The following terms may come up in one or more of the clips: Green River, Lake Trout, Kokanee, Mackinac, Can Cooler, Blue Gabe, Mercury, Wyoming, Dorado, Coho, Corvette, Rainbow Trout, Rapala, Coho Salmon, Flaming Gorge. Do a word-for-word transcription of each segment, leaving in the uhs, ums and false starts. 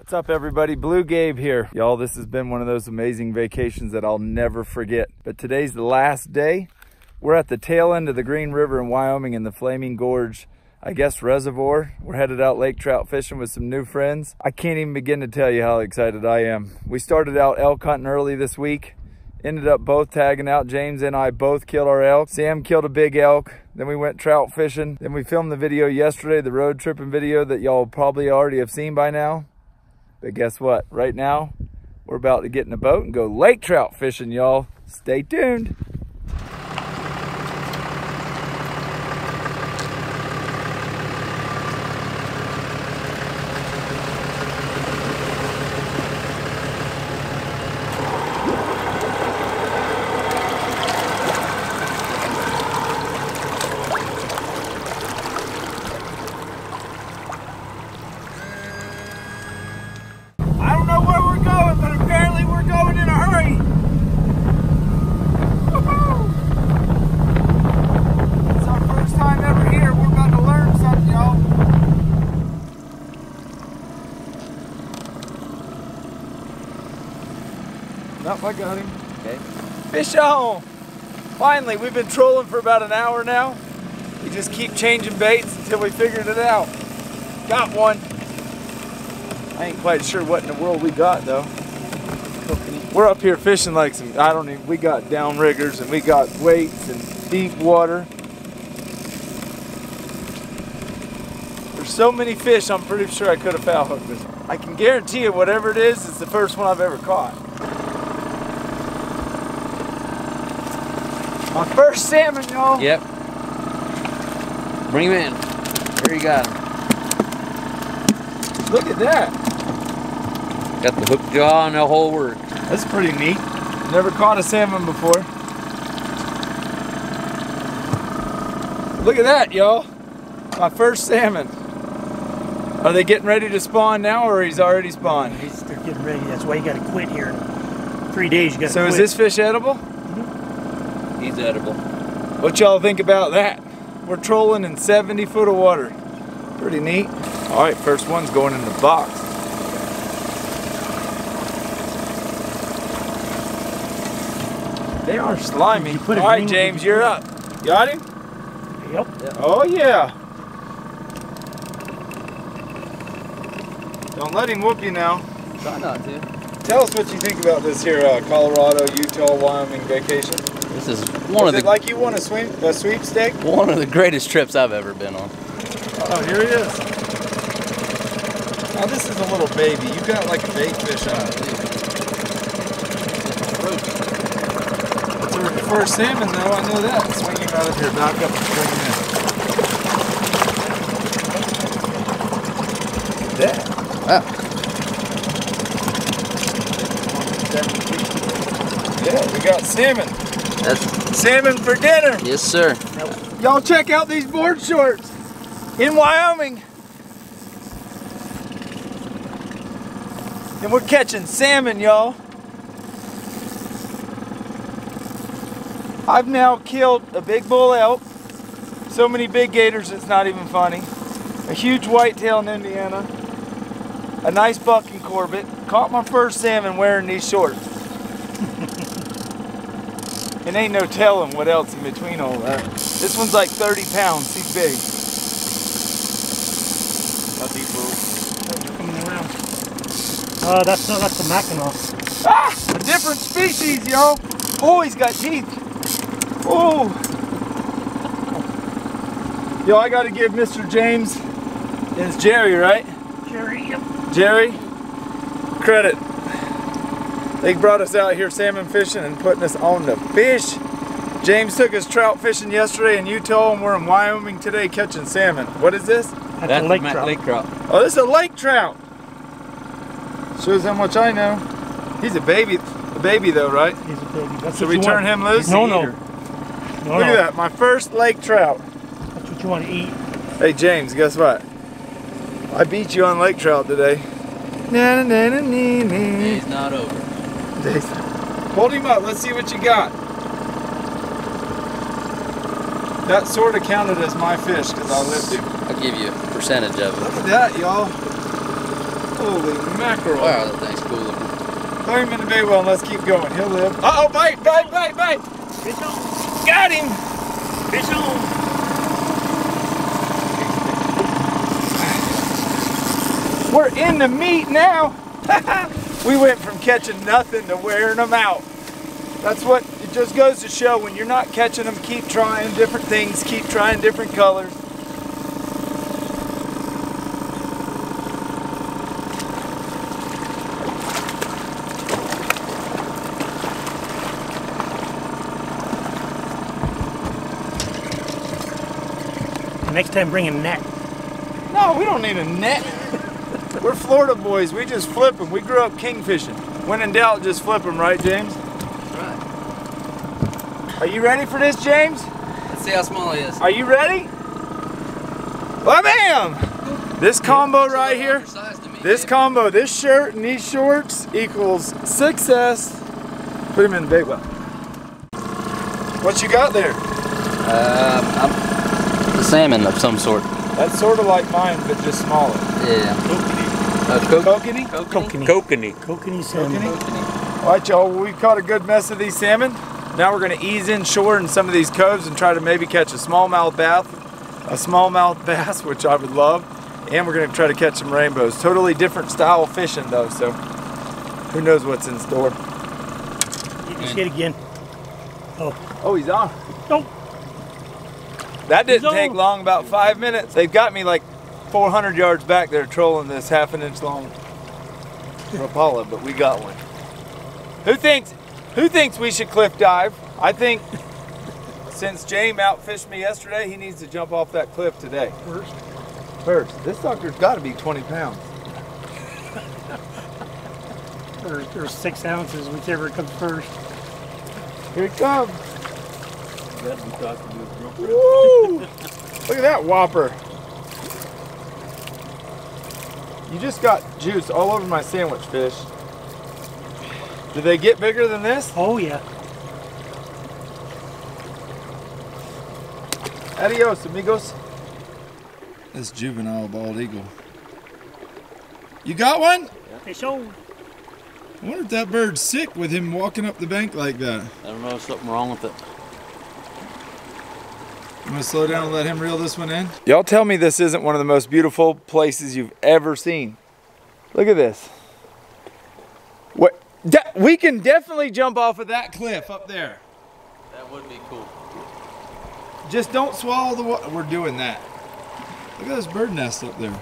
What's up, everybody? Blue Gabe here. Y'all, this has been one of those amazing vacations that I'll never forget. But today's the last day. We're at the tail end of the Green River in Wyoming in the Flaming Gorge, I guess, reservoir. We're headed out lake trout fishing with some new friends. I can't even begin to tell you how excited I am. We started out elk hunting early this week. Ended up both tagging out. James and I both killed our elk. Sam killed a big elk. Then we went trout fishing. Then we filmed the video yesterday, the road tripping video that y'all probably already have seen by now. But guess what? Right now, we're about to get in a boat and go lake trout fishing, y'all. Stay tuned. Nope, I got him. Okay. Fish on! Finally, we've been trolling for about an hour now. We just keep changing baits until we figured it out. Got one. I ain't quite sure what in the world we got though. Kokanee. We're up here fishing like some, I don't even, we got downriggers and we got weights and deep water. There's so many fish, I'm pretty sure I could have foul hooked this. I can guarantee you whatever it is, it's the first one I've ever caught. My first salmon, y'all. Yep. Bring him in. Here you got him. Look at that. Got the hook jaw and the whole works. That's pretty neat. Never caught a salmon before. Look at that, y'all. My first salmon. Are they getting ready to spawn now, or he's already spawned? He's, they're getting ready. That's why you got to quit here. In three days, you got to so quit. So is this fish edible? He's edible. What y'all think about that? We're trolling in seventy foot of water. Pretty neat. All right, first one's going in the box. They are slimy. All right, James, you're up. Got him? Yep. Oh, yeah. Don't let him whoop you now. Try not to. Tell us what you think about this here uh, Colorado, Utah, Wyoming vacation. This is one is of the like you want a sweep a sweepstake. One of the greatest trips I've ever been on. Oh, here he is. Now this is a little baby. You got like a bait fish on it. It's a first salmon though. I know that. Swinging out of here, back up and swinging in. That. Wow. Yeah, we got salmon. That's salmon for dinner. Yes, sir. Y'all check out these board shorts in Wyoming. And we're catching salmon, y'all. I've now killed a big bull elk. So many big gators, it's not even funny. A huge whitetail in Indiana. A nice bucking Corvette. Caught my first salmon wearing these shorts. And ain't no telling what else in between all that. This one's like thirty pounds. He's big. That'd be cool. Coming around. Uh, that's uh, that's the Mackinac. Ah, a different species, y'all. Oh, he's got teeth. Oh. Yo, I got to give Mister James. It's Jerry, right? Jerry. Yep. Jerry. Credit. They brought us out here salmon fishing and putting us on the fish. James took us trout fishing yesterday in Utah, and we're in Wyoming today catching salmon. What is this? That's, That's a lake trout. lake trout. Oh, this is a lake trout. Shows how much I know. He's a baby, a baby though, right? He's a baby. That's Should we turn want. him loose? No, no. no. Look no. at that, my first lake trout. That's what you want to eat. Hey James, guess what? I beat you on lake trout today. Na, na, na, na, na. Day's not over. Hold him up, let's see what you got. That sort of counted as my fish because I lived him. I'll give you a percentage of it. Look at that, y'all. Holy mackerel. Wow, that thing's cool looking. Throw him in the bait well and let's keep going. He'll live. Uh oh, bite, bite, bite, bite. Fish on. Got him. Fish on. We're in the meat now. We went from catching nothing to wearing them out. That's what it just goes to show. When you're not catching them, keep trying different things, keep trying different colors. Next time, bring a net. No, we don't need a net. We're Florida boys. We just flip them. We grew up kingfishing. When in doubt, just flip them, right, James? That's right. Are you ready for this, James? Let's see how small he is. Are you ready? Bam! This combo right here. This combo, this shirt and these shorts equals success. Put him in the bait well. What you got there? Uh, I'm the salmon of some sort. That's sort of like mine, but just smaller. Yeah. Kokanee. Uh, Kokanee? Kokanee. Kokanee salmon. Kokanee. All right, y'all, well, we caught a good mess of these salmon. Now we're going to ease inshore in some of these coves and try to maybe catch a smallmouth bass, a smallmouth bass, which I would love. And we're going to try to catch some rainbows. Totally different style of fishing, though, so who knows what's in store. You can see it again. Oh. Oh, he's on. Don't. That didn't take long, about five minutes. They've got me like four hundred yards back there trolling this half an inch long Rapala, but we got one. Who thinks who thinks we should cliff dive? I think since James outfished me yesterday, he needs to jump off that cliff today. First? First. This sucker's got to be twenty pounds. or, or six ounces, whichever comes first. Here it comes. Woo! Look at that whopper. You just got juice all over my sandwich fish. Do they get bigger than this? Oh yeah. Adios, amigos. This juvenile bald eagle. You got one? Fish on. I wonder if that bird's sick with him walking up the bank like that. I don't know, something wrong with it. I'm gonna slow down and let him reel this one in. Y'all tell me this isn't one of the most beautiful places you've ever seen. Look at this. What? That, we can definitely jump off of that cliff up there. That would be cool. Just don't swallow the water. We're doing that. Look at this bird nest up there.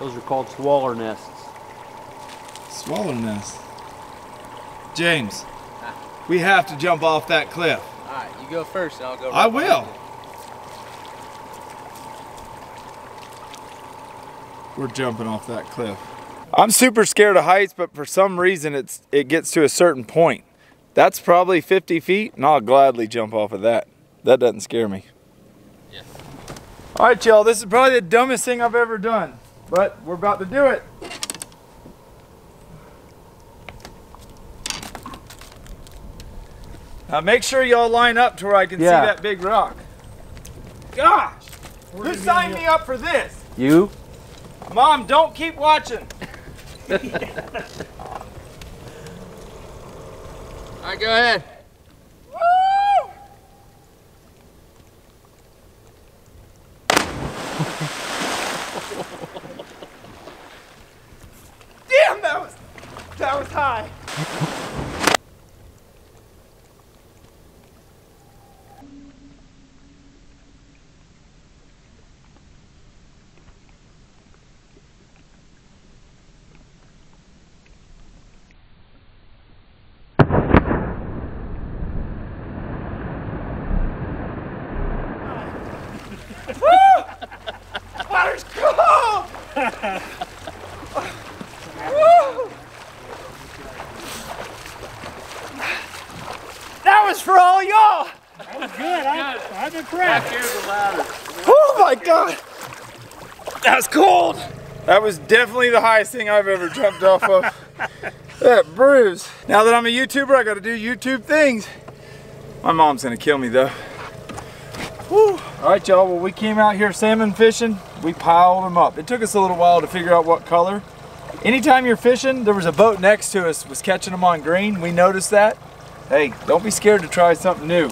Those are called swaller nests. Swaller nests. James, we have to jump off that cliff. All right, you go first. I'll go. Right I will. It. We're jumping off that cliff. I'm super scared of heights, but for some reason it's it gets to a certain point. That's probably fifty feet, and I'll gladly jump off of that. That doesn't scare me. Yeah. All right, y'all, this is probably the dumbest thing I've ever done, but we're about to do it. Now make sure y'all line up to where I can yeah. see that big rock. Gosh, who signed me up for this? You? Mom, don't keep watching. All right, go ahead. Woo! Damn, that was that was high. That was for all y'all. That was good. I'm, I'm impressed. Oh my God. That was cold. That was definitely the highest thing I've ever jumped off of. That bruise. Now that I'm a YouTuber, I got to do YouTube things. My mom's going to kill me though. Woo. All right, y'all, well, we came out here salmon fishing. We piled them up. It took us a little while to figure out what color, Anytime you're fishing, there was a boat next to us was catching them on green. We noticed that. Hey, don't be scared to try something new.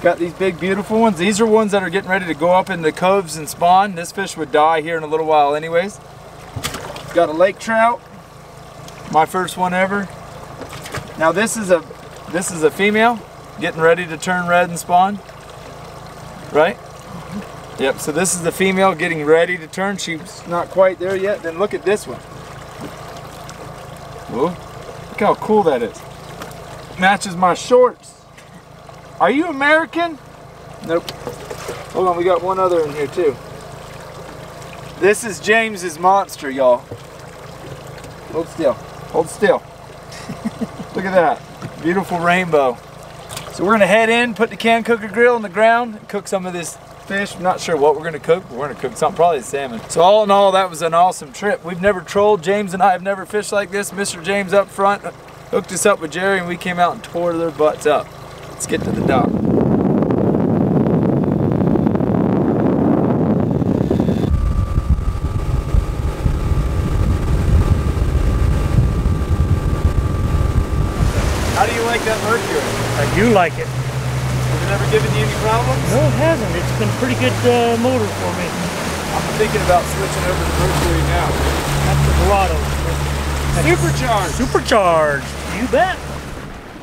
Got these big, beautiful ones. These are ones that are getting ready to go up in the coves and spawn. This fish would die here in a little while anyways. Got a lake trout. My first one ever. Now this is a this is a female getting ready to turn red and spawn. Right? Yep, so this is the female getting ready to turn. She's not quite there yet. Then look at this one. Whoa, look how cool that is. Matches my shorts. Are you American? Nope. Hold on, we got one other in here too. This is James's monster, y'all. Hold still, hold still. Look at that, beautiful rainbow. So we're gonna head in, put the can cooker grill on the ground, and cook some of this fish. I'm not sure what we're gonna cook, but we're gonna cook something, probably salmon. So all in all, that was an awesome trip. We've never trolled. James and I have never fished like this. Mister James up front hooked us up with Jerry, and we came out and tore their butts up. Let's get to the dock. How do you like that Mercury? I do like it. Never given you any problems? No, it hasn't. It's been a pretty good uh, motor for me. I'm thinking about switching over to Mercury now. That's the Dorado. Supercharged. Supercharged. You bet.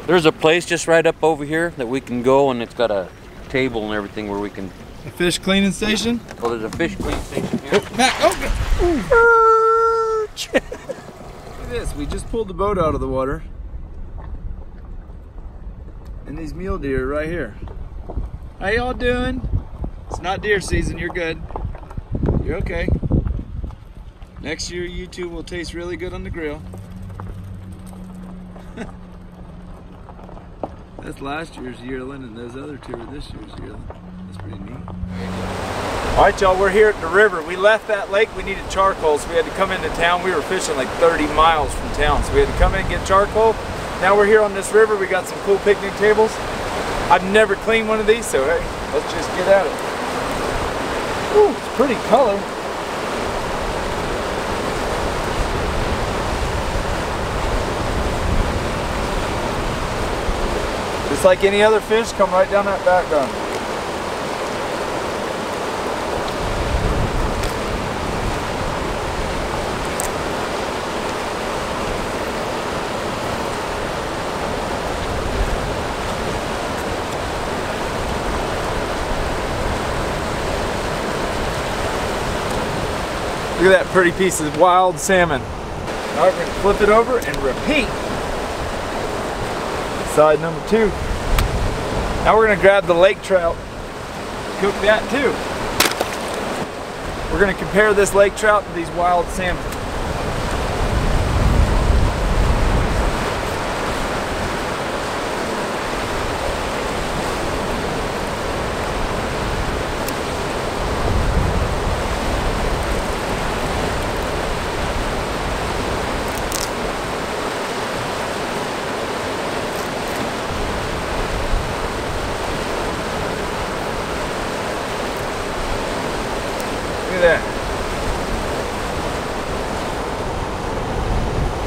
There's a place just right up over here that we can go, and it's got a table and everything where we can. A fish cleaning station? Well, there's a fish cleaning station here. Oh, Matt, oh. Look at this. We just pulled the boat out of the water. And these mule deer right here. How y'all doing? It's not deer season, you're good. You're okay. Next year you two will taste really good on the grill. That's last year's yearling, and those other two are this year's yearling. That's pretty neat. All right, y'all, we're here at the river. We left that lake, we needed charcoal, so we had to come into town. We were fishing like thirty miles from town, so we had to come in and get charcoal. Now we're here on this river. We got some cool picnic tables. I've never cleaned one of these, so hey, let's just get at it. Ooh, it's pretty color. Just like any other fish, come right down that back down. Look at that pretty piece of wild salmon. All right, we're gonna flip it over and repeat. Side number two. Now we're gonna grab the lake trout, cook that too. We're gonna compare this lake trout to these wild salmon.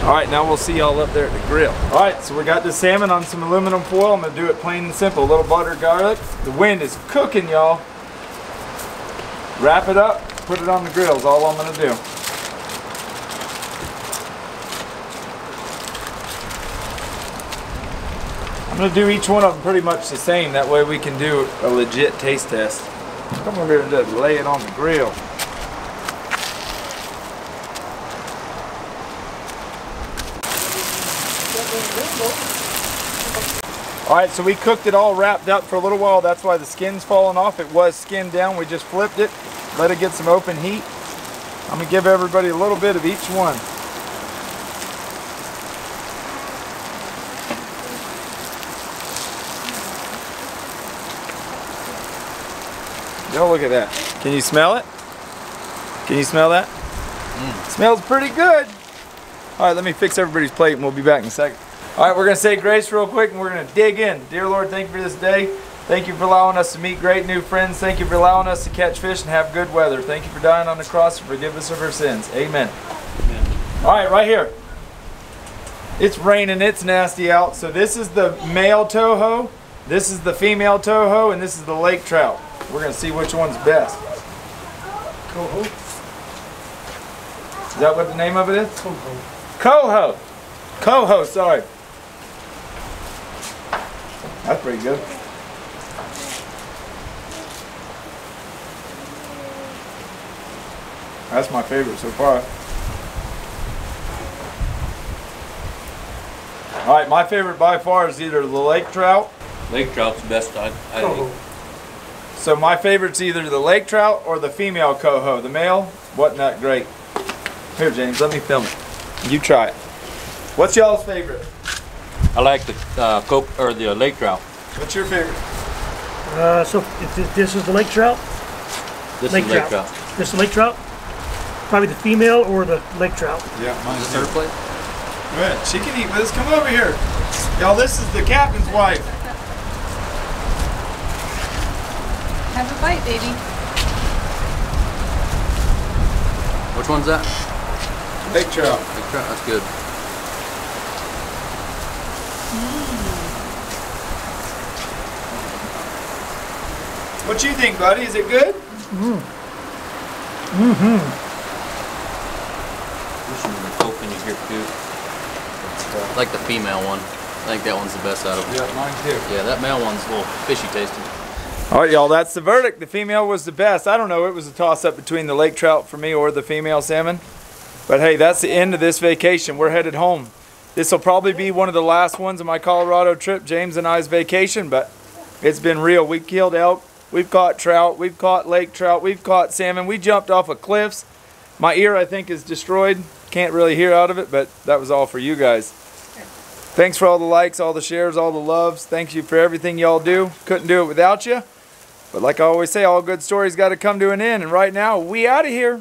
Alright, now we'll see y'all up there at the grill. Alright, so we got the salmon on some aluminum foil. I'm gonna do it plain and simple. A little butter, garlic. The wind is cooking, y'all. Wrap it up, put it on the grill is all I'm gonna do. I'm gonna do each one of them pretty much the same. That way we can do a legit taste test. Come over here and just lay it on the grill. Alright, so we cooked it all wrapped up for a little while. That's why the skin's falling off. It was skinned down. We just flipped it, let it get some open heat. I'm going to give everybody a little bit of each one. Y'all look at that. Can you smell it? Can you smell that? Mm. Smells pretty good. Alright, let me fix everybody's plate and we'll be back in a second. All right, we're gonna say grace real quick and we're gonna dig in. Dear Lord, thank you for this day. Thank you for allowing us to meet great new friends. Thank you for allowing us to catch fish and have good weather. Thank you for dying on the cross and forgive us of our sins. Amen. Amen. All right, right here. It's raining, it's nasty out. So this is the male Toho, this is the female Toho, and this is the lake trout. We're gonna see which one's best. Coho. Is that what the name of it is? Coho. Coho. Coho, sorry. That's pretty good. That's my favorite so far. All right, my favorite by far is either the lake trout. Lake trout's the best I, I think. So my favorite's either the lake trout or the female coho. The male, wasn't that great. Here, James, let me film it. You try it. What's y'all's favorite? I like the uh, co or the uh, lake trout. What's your favorite? Uh, so if th this is the lake trout. This lake is lake trout. trout. This is the lake trout. Probably the female or the lake trout. Yeah, mine's third plate. Good. She can eat with us. Come over here. Y'all, this is the captain's wife. Have a bite, baby. Which one's that? Lake trout. Lake trout, that's good. Mm. What you think, buddy? Is it good? Mm. Mm-hmm. This one's been open in here too. I like the female one. I think that one's the best out of them. Yeah, mine too. Yeah, that male one's a little fishy tasting. All right, y'all, that's the verdict. The female was the best. I don't know, it was a toss-up between the lake trout for me or the female salmon. But hey, that's the end of this vacation. We're headed home. This will probably be one of the last ones of my Colorado trip, James and I's vacation, but it's been real. We've killed elk, we've caught trout, we've caught lake trout, we've caught salmon, we jumped off of cliffs. My ear, I think, is destroyed. Can't really hear out of it, but that was all for you guys. Thanks for all the likes, all the shares, all the loves. Thank you for everything y'all do. Couldn't do it without you. But like I always say, all good stories got to come to an end. And right now, we out of here.